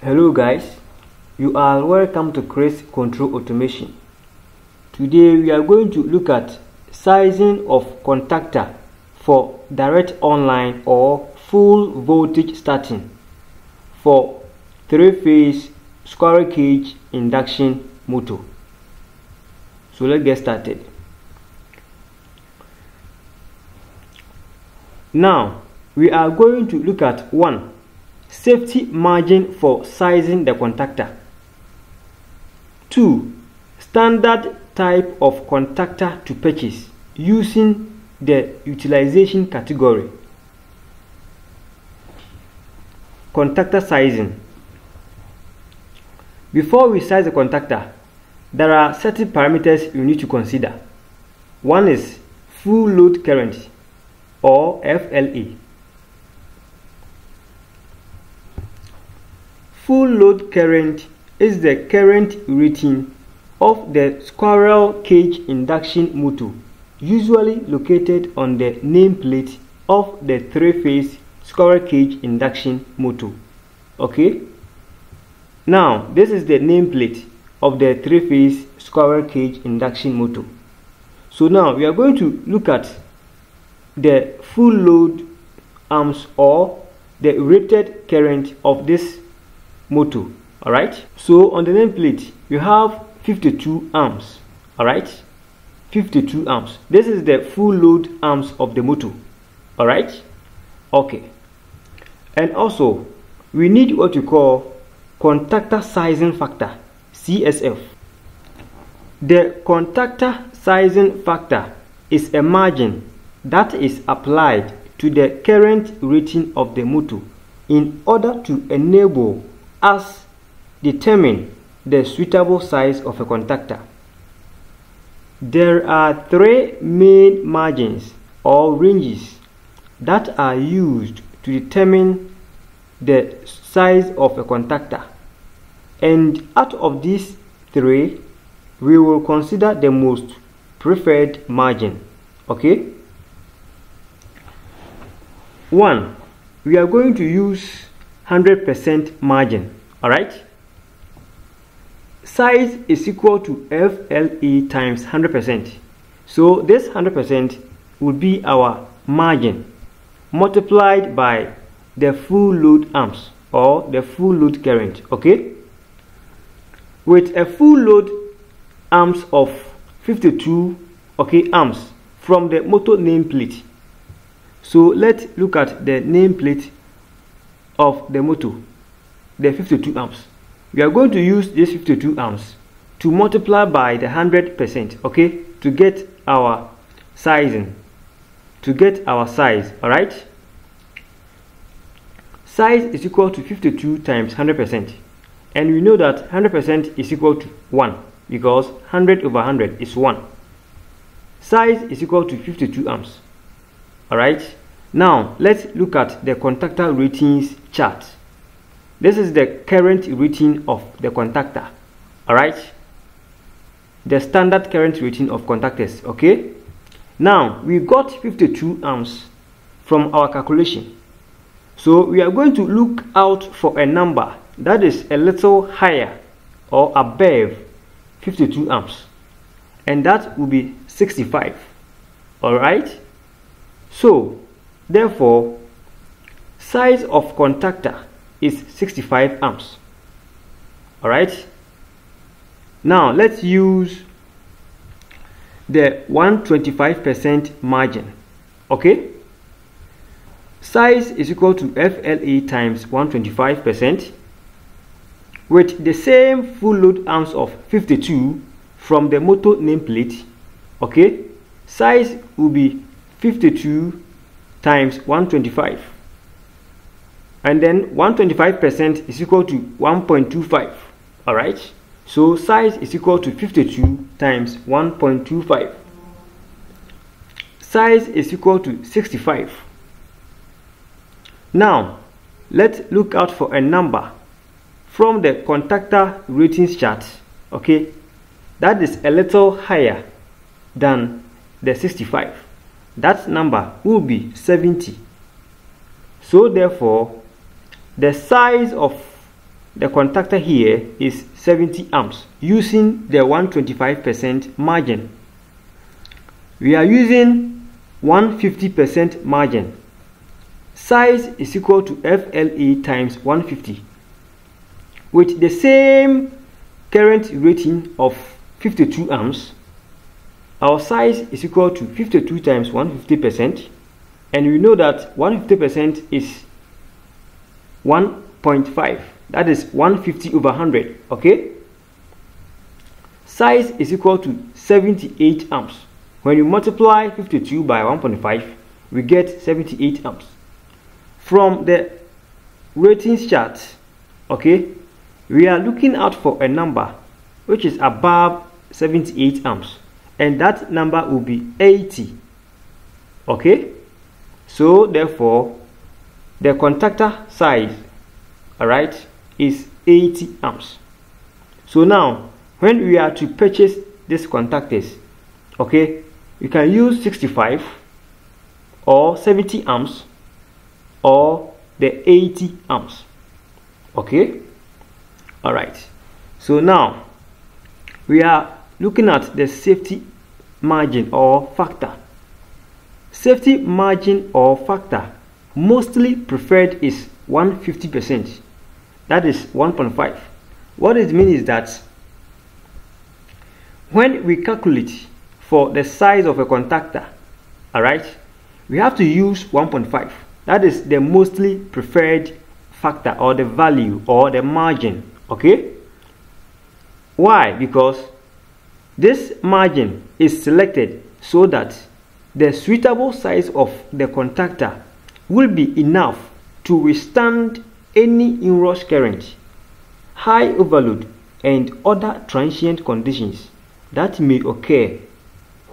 Hello guys, you are welcome to Chris Control Automation. Today we are going to look at sizing of contactor for direct online or full voltage starting for three-phase squirrel cage induction motor. So let's get started. Now we are going to look at 1. Safety margin for sizing the contactor. 2. Standard type of contactor to purchase using the utilization category. Contactor sizing. Before we size the contactor, there are certain parameters you need to consider. One is full load current or FLA. Full load current is the current rating of the squirrel cage induction motor, usually located on the nameplate of the three-phase squirrel cage induction motor. Okay? Now, this is the nameplate of the three-phase squirrel cage induction motor. So now, we are going to look at the full load amps or the rated current of this motor. All right, so on the nameplate you have 52 amps. All right, 52 amps. This is the full load amps of the motor. All right, okay. And also we need what you call contactor sizing factor, CSF. The contactor sizing factor is a margin that is applied to the current rating of the motor in order to enable as determine the suitable size of a contactor. There are 3 main margins or ranges that are used to determine the size of a contactor, and out of these 3 we will consider the most preferred margin. Okay. 1. We are going to use 100% margin. All right, size is equal to FLA times 100%. So this 100% would be our margin multiplied by the full load amps or the full load current. Okay, with a full load amps of 52 amps from the motor nameplate. So let's look at the nameplate of the motor, the 52 amps. We are going to use this 52 amps to multiply by the 100%, okay, to get our sizing, to get our size. All right, size is equal to 52 times 100%, and we know that 100% is equal to 1 because 100 over 100 is 1. Size is equal to 52 amps. All right. Now let's look at the contactor ratings chart. This is the current rating of the contactor. All right, the standard current rating of contactors. Okay, now we got 52 amps from our calculation, so we are going to look out for a number that is a little higher or above 52 amps, and that will be 65. All right, so therefore, size of contactor is 65 amps. Alright. Now let's use the 125% margin. Okay. Size is equal to FLA times 125% with the same full load amps of 52 from the motor nameplate. Okay. Size will be 52 times 125, and then 125% is equal to 1.25. all right, so size is equal to 52 times 1.25. size is equal to 65. Now let's look out for a number from the contactor ratings chart, okay, that is a little higher than the 65. That number will be 70. So therefore, the size of The contactor here is 70 amps using the 125% margin. We are using 150% margin. Size is equal to FLA times 150 with the same current rating of 52 amps. Our size is equal to 52 times 150%, and we know that 150% is 1.5, that is 150 over 100, okay? Size is equal to 78 amps. When you multiply 52 by 1.5, we get 78 amps. From the ratings chart, okay, we are looking out for a number which is above 78 amps, and that number will be 80, okay? So therefore, the contactor size, alright, is 80 amps. So now, when we are to purchase these contactors, okay, you can use 65 or 70 amps or the 80 amps, okay? Alright, so now we are looking at the safety margin or factor. Safety margin or factor mostly preferred is 150%, that is 1.5. What it means is that when we calculate for the size of a contactor, alright, we have to use 1.5. That is the mostly preferred factor or the value or the margin, okay? Why? Because this margin is selected so that the suitable size of the contactor will be enough to withstand any inrush current, high overload, and other transient conditions that may occur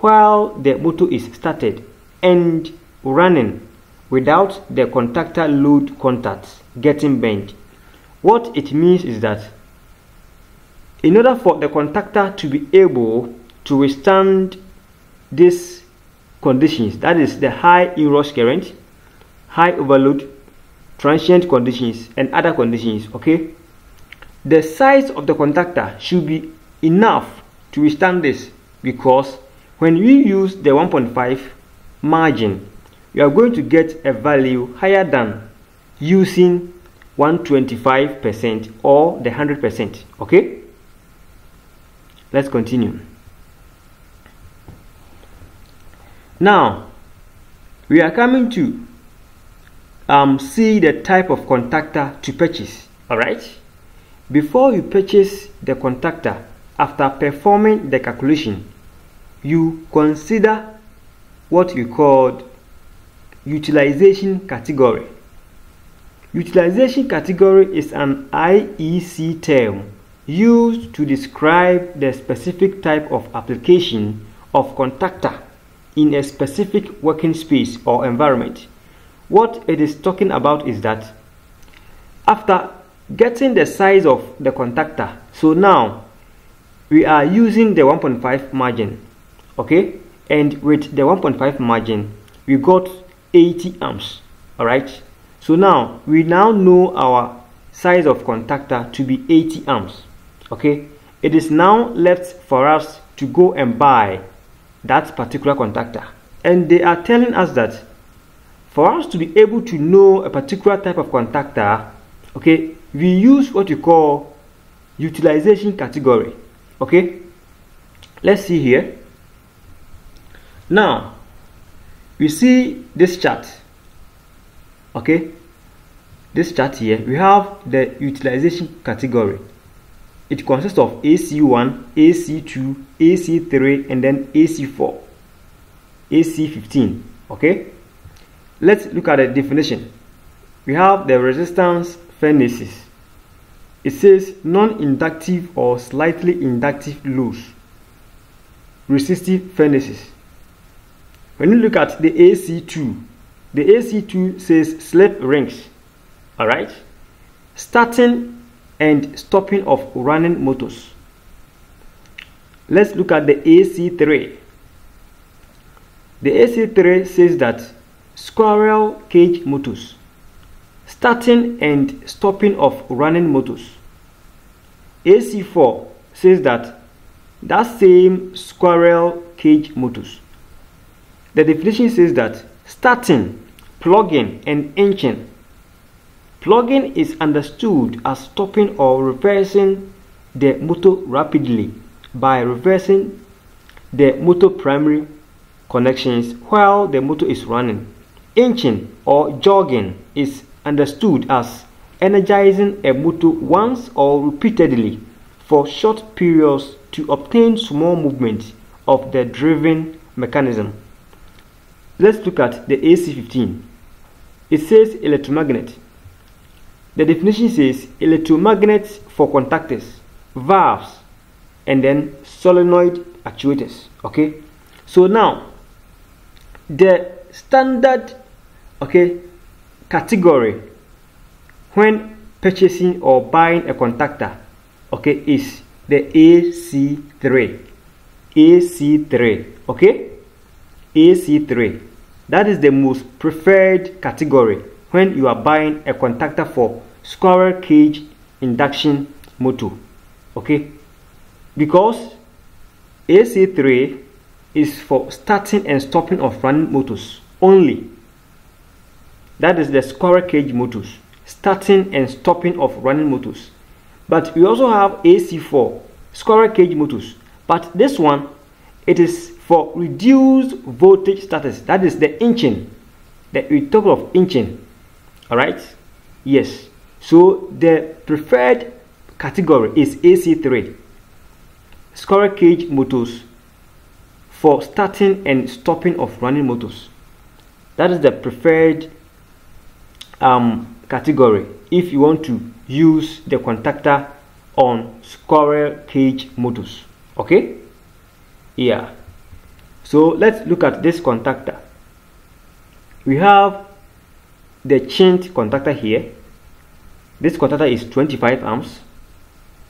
while the motor is started and running without the contactor load contacts getting bent. What it means is that in order for the contactor to be able to withstand these conditions, that is the high inrush current, high overload, transient conditions, and other conditions, okay, the size of the contactor should be enough to withstand this, because when we use the 1.5 margin, we are going to get a value higher than using 125% or the 100%, okay? Let's continue. Now, we are coming to see the type of contactor to purchase, alright? Before you purchase the contactor, after performing the calculation, you consider what you called utilization category. Utilization category is an IEC term used to describe the specific type of application of contactor in a specific working space or environment. What it is talking about is that after getting the size of the contactor, so now we are using the 1.5 margin, okay, and with the 1.5 margin we got 80 amps. All right, so now we know our size of contactor to be 80 amps, okay? It is now left for us to go and buy that particular contactor, and they are telling us that for us to be able to know a particular type of contactor, okay, we use what you call utilization category, okay? Let's see here. Now we see this chart, okay, this chart here, we have the utilization category. It consists of AC1, AC2, AC3, and then AC4, AC15, okay? Let's look at the definition. We have the resistance furnaces. It says non-inductive or slightly inductive loads, resistive furnaces. When you look at the AC2, the AC2 says slip rings, alright? Starting and stopping of running motors. Let's look at the AC3. The AC3 says that squirrel cage motors, starting and stopping of running motors. AC4 says that same squirrel cage motors. The definition says that starting, plugging, and inching. Plugging is understood as stopping or reversing the motor rapidly by reversing the motor primary connections while the motor is running. Inching or jogging is understood as energizing a motor once or repeatedly for short periods to obtain small movements of the driven mechanism. Let's look at the AC15. It says electromagnet. The definition says electromagnets for contactors, valves, and then solenoid actuators. Okay, so now the standard category when purchasing or buying a contactor is the AC3. Okay, AC3, that is the most preferred category when you are buying a contactor for squirrel cage induction motor. Okay, because AC3 is for starting and stopping of running motors only. That is the squirrel cage motors, starting and stopping of running motors. But we also have AC4, squirrel cage motors, but this one, it is for reduced voltage starters. That is the inching that we talk of, inching. All right, yes, so the preferred category is AC3, squirrel cage motors for starting and stopping of running motors. That is the preferred category if you want to use the contactor on squirrel cage motors. Okay, yeah, so let's look at this contactor. We have the Chint contactor here. This contactor is 25 amps.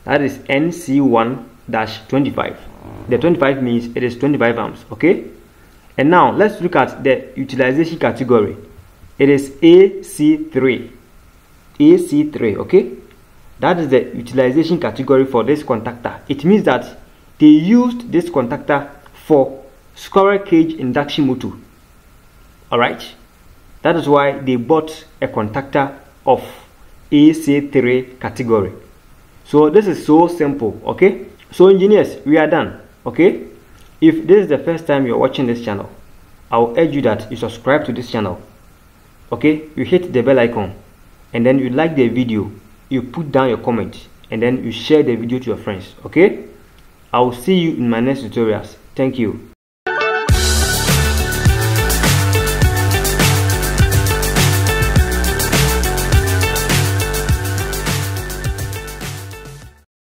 That is nc1-25. The 25 means it is 25 amps. Okay, and now let's look at the utilization category. It is AC3. Okay, that is the utilization category for this contactor. It means that they used this contactor for squirrel cage induction motor. All right, that is why they bought a contactor of AC3 category. So this is so simple. Okay, so engineers, we are done. Okay, if this is the first time you're watching this channel, I will urge you that you subscribe to this channel. Okay, you hit the bell icon, and then you like the video, you put down your comment, and then you share the video to your friends. Okay, I will see you in my next tutorials. Thank you.